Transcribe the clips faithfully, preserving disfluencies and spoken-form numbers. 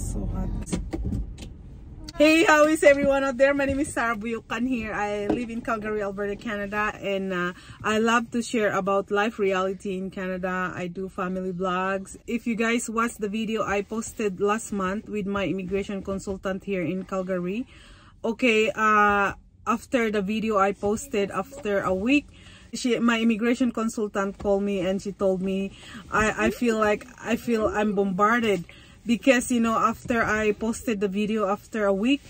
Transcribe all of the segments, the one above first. It's so hot. Hey, how is everyone out there? My name is Sarah Buyukan here. I live in Calgary, Alberta, Canada, and uh, I love to share about life reality in Canada. I do family blogs. If you guys watched the video I posted last month with my immigration consultant here in Calgary, okay, uh, after the video I posted, after a week, She, my immigration consultant called me and she told me, I, I feel like, I feel I'm bombarded because, you know, after I posted the video after a week,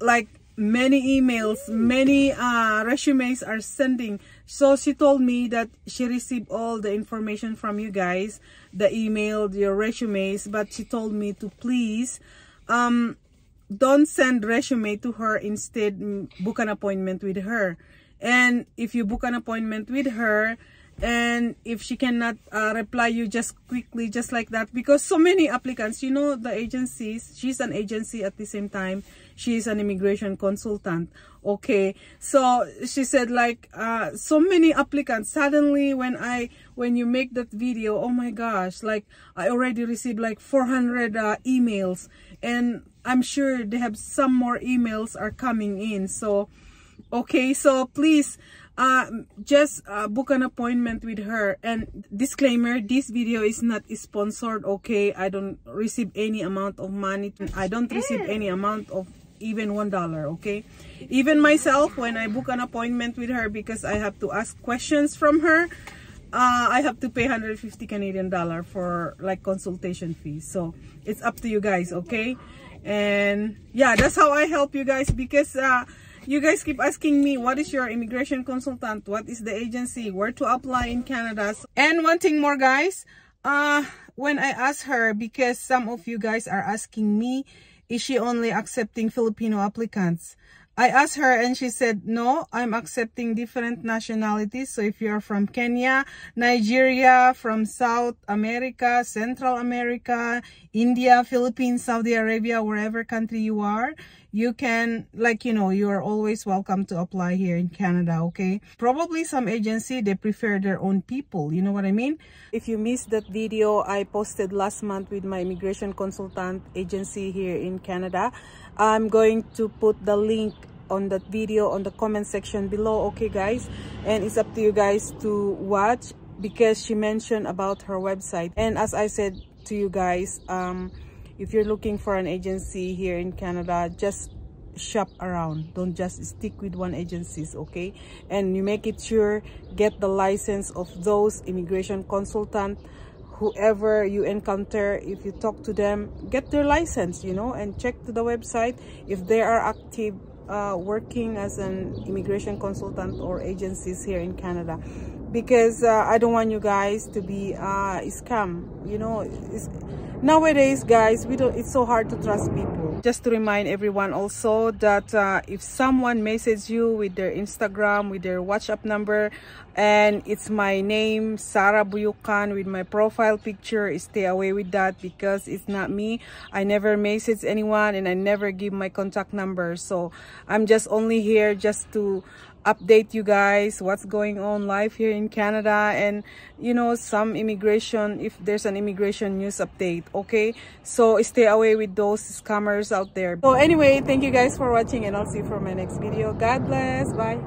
like many emails, many uh, resumes are sending. So she told me that she received all the information from you guys, the email, your resumes, but she told me to please, um, don't send resume to her. Instead, book an appointment with her. And if you book an appointment with her and if she cannot uh, reply you just quickly, just like that, because so many applicants, you know, the agencies, she's an agency at the same time, she's an immigration consultant. Okay, so she said like, uh, so many applicants, suddenly when I, when you make that video, oh my gosh, like I already received like four hundred uh, emails, and I'm sure they have some more emails are coming in. So okay, so please uh, just uh, book an appointment with her. And disclaimer, this video is not sponsored, okay? I don't receive any amount of money. I don't receive any amount of even one dollar, okay? Even myself, when I book an appointment with her, because I have to ask questions from her, uh, I have to pay one hundred fifty Canadian dollar for like consultation fees. So it's up to you guys, okay? And yeah, that's how I help you guys, because uh, you guys keep asking me, what is your immigration consultant? What is the agency? Where to apply in Canada? And one thing more, guys. Uh, when I asked her, because some of you guys are asking me, is she only accepting Filipino applicants? I asked her and she said, no, I'm accepting different nationalities. So if you're from Kenya, Nigeria, from South America, Central America, India, Philippines, Saudi Arabia, wherever country you are, you can, like, you know, you're always welcome to apply here in Canada, okay? Probably some agency, they prefer their own people, you know what I mean? If you missed that video I posted last month with my immigration consultant agency here in Canada, I'm going to put the link on that video on the comment section below, okay guys? And it's up to you guys to watch, because she mentioned about her website. And as I said to you guys, um, if you're looking for an agency here in Canada, just shop around. Don't just stick with one agencies, okay? And you make it sure, get the license of those immigration consultant, whoever you encounter. If you talk to them, get their license, you know, and check to the website if they are active uh, working as an immigration consultant or agencies here in Canada. Because uh, I don't want you guys to be uh, scammed, you know. It's, nowadays, guys, we don't, it's so hard to trust people. Just to remind everyone also that uh, if someone messages you with their Instagram, with their WhatsApp number, and it's my name, Sarah Buyukan, with my profile picture, stay away with that, because it's not me. I never message anyone and I never give my contact number. So I'm just only here just to update you guys what's going on live here in Canada, and you know, some immigration, if there's an immigration news update, okay? So stay away with those scammers out there. So anyway, thank you guys for watching, and I'll see you for my next video. God bless. Bye.